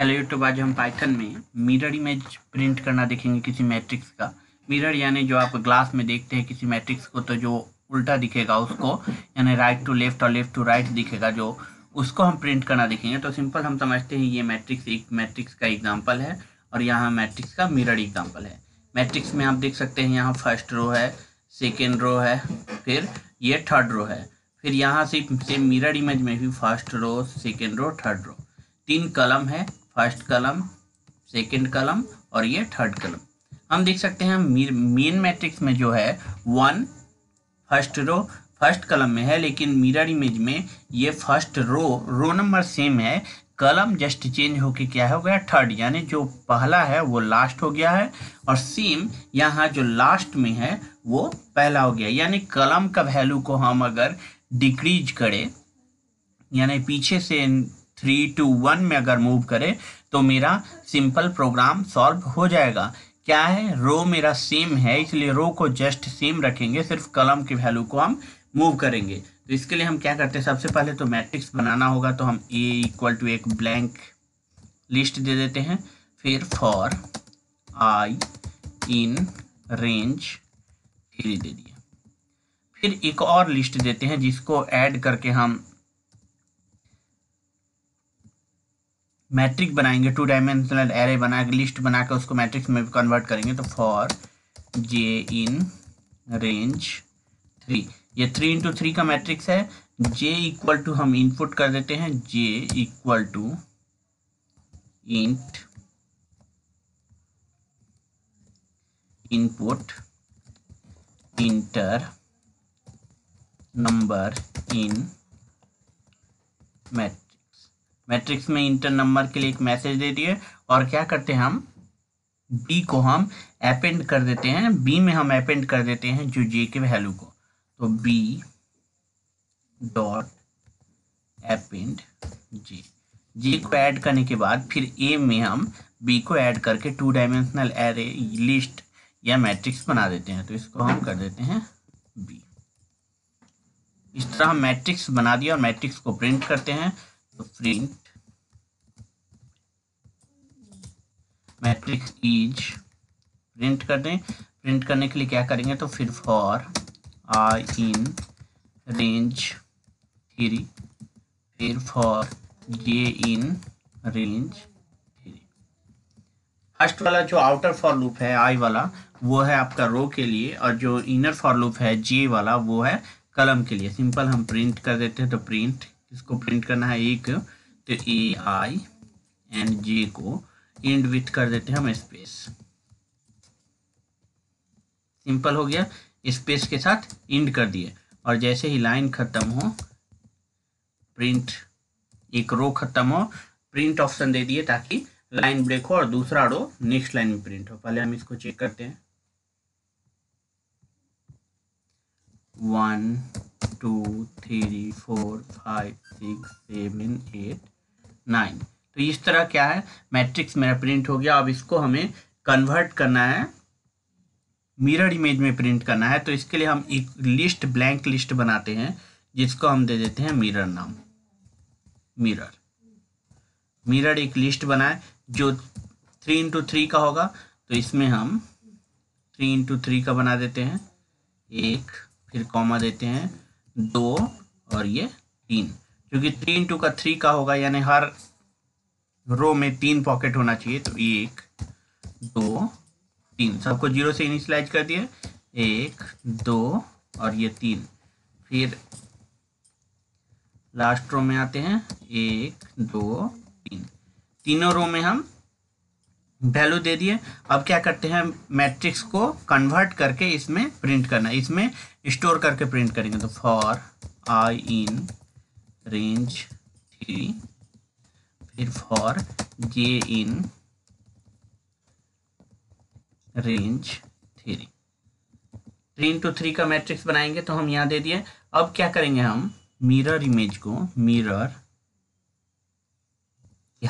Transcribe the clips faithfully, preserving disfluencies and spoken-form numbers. Hello YouTube, आज हम Python में मिरर इमेज प्रिंट करना देखेंगे किसी मैट्रिक्स का। मिरर यानी जो आप ग्लास में देखते हैं किसी मैट्रिक्स को, तो जो उल्टा दिखेगा उसको, यानी राइट टू लेफ्ट और लेफ्ट टू राइट दिखेगा, जो उसको हम प्रिंट करना देखेंगे। तो सिंपल हम समझते हैं ये मैट्रिक्स एक मैट्रिक्स का एग्जाम्पल है और यहाँ मैट्रिक्स का मिरर एग्जाम्पल है। मैट्रिक्स में आप देख सकते हैं यहाँ फर्स्ट रो है, सेकेंड रो है, फिर ये थर्ड रो है, फिर यहाँ से सेम मिरर इमेज में भी first row, second row, third row, तीन कलम है, फर्स्ट कलम, सेकंड कलम और ये थर्ड कलम। हम देख सकते हैं मेन मैट्रिक्स में जो है वन फर्स्ट रो फर्स्ट कलम में है, लेकिन मिरर इमेज में ये first row row number same है, कलम जस्ट चेंज होके क्या हो गया थर्ड, यानी जो पहला है वो लास्ट हो गया है और सेम यहाँ जो लास्ट में है वो पहला हो गया। यानी कलम का वैल्यू को हम अगर डिक्रीज करें, यानी पीछे से थ्री टू वन में अगर मूव करें तो मेरा सिंपल प्रोग्राम सॉल्व हो जाएगा। क्या है, रो मेरा सेम है, इसलिए रो को जस्ट सेम रखेंगे, सिर्फ कलम की वैल्यू को हम मूव करेंगे। तो इसके लिए हम क्या करते हैं, सबसे पहले तो मैट्रिक्स बनाना होगा, तो हम ए इक्वल टू एक ब्लैंक लिस्ट दे देते हैं, फिर for I in range three दे दिया, फिर एक और लिस्ट देते हैं जिसको ऐड करके हम मैट्रिक बनाएंगे, टू डायमेंशनल एरे बना के लिस्ट बना के उसको मैट्रिक्स में कन्वर्ट करेंगे। तो for J in range three, ये थ्री इंटू थ्री का मैट्रिक्स है, जे इक्वल टू हम इनपुट कर देते हैं, J equal to int input enter number in matrix. Matrix में इंटर नंबर के लिए एक मैसेज दे दिए और क्या करते हैं हम बी को हम एपेंड कर देते हैं, बी में हम एपेंड कर देते हैं जो जे के वैल्यू को। तो B dot append J, J को ऐड करने के बाद फिर ए में हम बी को ऐड करके टू डायमेंशनल एरे लिस्ट या मैट्रिक्स बना देते हैं। तो इसको हम कर देते हैं बी। इस तरह हम मैट्रिक्स बना दिया और मैट्रिक्स को प्रिंट करते हैं। तो प्रिंट मैट्रिक्स इज प्रिंट कर दें। प्रिंट करने के लिए क्या करेंगे, तो फिर for I in range three, फिर for J in range three. First वाला जो आउटर फॉर लूप है आई वाला वो है आपका रो के लिए, और जो इनर फॉर लूप है जे वाला वो है कलम के लिए। सिंपल हम प्रिंट कर देते हैं। तो प्रिंट, इसको प्रिंट करना है एक, तो ए आई एंड जे को एंड विथ कर देते हैं हम स्पेस। सिंपल हो गया, स्पेस के साथ एंड कर दिए और जैसे ही लाइन खत्म हो, प्रिंट एक रो खत्म हो, प्रिंट ऑप्शन दे दिए ताकि लाइन ब्रेक हो और दूसरा रो नेक्स्ट लाइन में प्रिंट हो। पहले हम इसको चेक करते हैं, one two three four five six seven eight nine. तो इस तरह क्या है मैट्रिक्स मेरा प्रिंट हो गया। अब इसको हमें कन्वर्ट करना है, मिरर इमेज में प्रिंट करना है, तो इसके लिए हम एक लिस्ट ब्लैंक लिस्ट बनाते हैं जिसको हम दे देते हैं मिरर नाम। मिरर मिरर एक लिस्ट बनाए जो थ्री इंटू थ्री का होगा, तो इसमें हम थ्री इंटू थ्री का बना देते हैं, एक फिर कॉमा देते हैं, दो और ये तीन, क्योंकि थ्री इंटू का थ्री का होगा यानी हर रो में तीन पॉकेट होना चाहिए। तो एक दो तीन, सबको जीरो से इनिशियलाइज कर दिए, एक दो और ये तीन। फिर लास्ट रो में आते हैं, एक दो तीन, तीनों रो में हम वैल्यू दे दिए। अब क्या करते हैं मैट्रिक्स को कन्वर्ट करके इसमें प्रिंट करना, इसमें स्टोर करके प्रिंट करेंगे। तो for I in range three, फिर for J in range three, three into three का मैट्रिक्स बनाएंगे तो हम यहाँ दे दिए। अब क्या करेंगे हम मिरर इमेज को मिरर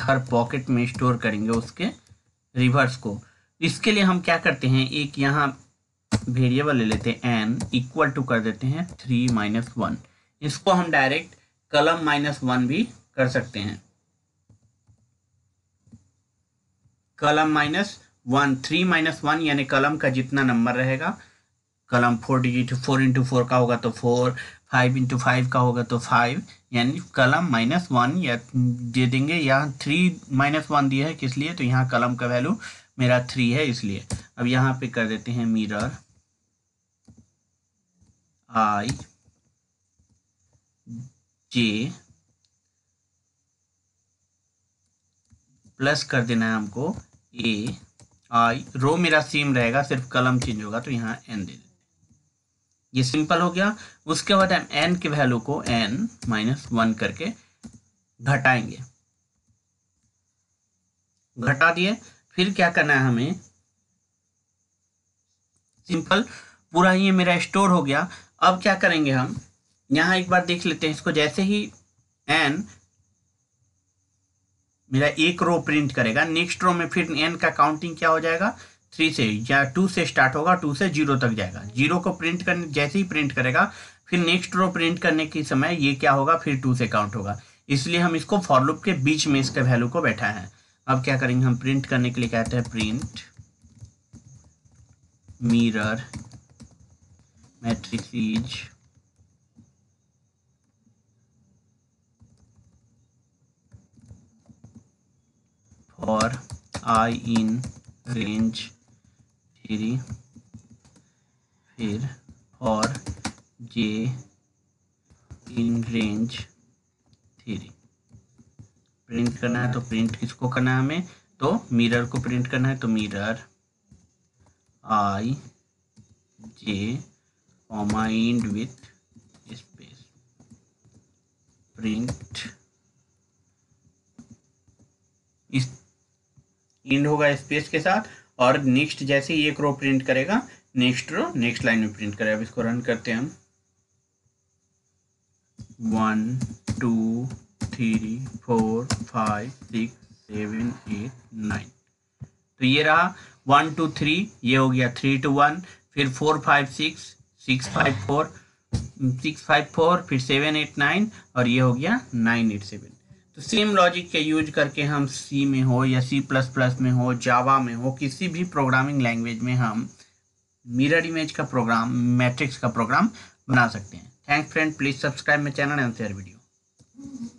हर पॉकेट में स्टोर करेंगे उसके रिवर्स को। इसके लिए हम क्या करते हैं एक यहाँ वेरिएबल ले लेते हैं एन इक्वल टू कर देते हैं थ्री माइनस वन। इसको हम डायरेक्ट कलम माइनस वन भी कर सकते हैं। Column minus one, three minus one यानी कलम का जितना नंबर रहेगा, column four digit, four into four का होगा तो फोर, फाइव इंटू फाइव का होगा तो फाइव, यानी कलम माइनस वन या दे देंगे। यहाँ थ्री माइनस वन दिया है किस लिए, तो यहाँ कलम का वैल्यू मेरा थ्री है इसलिए। अब यहाँ पे कर देते हैं मिरर आई जे प्लस कर देना है हमको ए आई, रो मेरा सेम रहेगा सिर्फ कलम चेंज होगा, तो यहाँ एन दे देते हैं। ये सिंपल हो गया। उसके बाद हम एन के वैल्यू को एन माइनस वन करके घटाएंगे, घटा दिए। फिर क्या करना है हमें, सिंपल पूरा ये मेरा स्टोर हो गया। अब क्या करेंगे हम, यहाँ एक बार देख लेते हैं इसको। जैसे ही एन मेरा एक रो प्रिंट करेगा, नेक्स्ट रो में फिर एन का काउंटिंग क्या हो जाएगा, थ्री से या टू से स्टार्ट होगा, टू से जीरो तक जाएगा। जीरो को प्रिंट करने जैसे ही प्रिंट करेगा फिर नेक्स्ट रो प्रिंट करने के समय ये क्या होगा, फिर टू से काउंट होगा। इसलिए हम इसको फॉर लूप के बीच में इसके वैल्यू को बैठा है। अब क्या करेंगे हम, प्रिंट करने के लिए कहते हैं print mirror matrix for I in range three, फिर और J in range three. Print करना है तो प्रिंट किसको करना है हमें, तो मिरर को प्रिंट करना है, तो mirror I J comma end with space print, इस इंड होगा स्पेस के साथ, और नेक्स्ट जैसे ही एक रो प्रिंट करेगा नेक्स्ट रो नेक्स्ट लाइन में प्रिंट करेगा। अब इसको रन करते हैं हम, one two three four five six seven eight nine, तो ये रहा वन टू थ्री, ये हो गया थ्री टू वन, फिर four five six, six five four, six five four, फिर सेवन एट नाइन, और ये हो गया nine eight seven. Same logic के यूज करके हम सी में हो या सी प्लस प्लस में हो, जावा में हो, किसी भी प्रोग्रामिंग लैंग्वेज में हम मिरर इमेज का प्रोग्राम, मैट्रिक्स का प्रोग्राम बना सकते हैं। Thanks friend, please subscribe my channel and share video.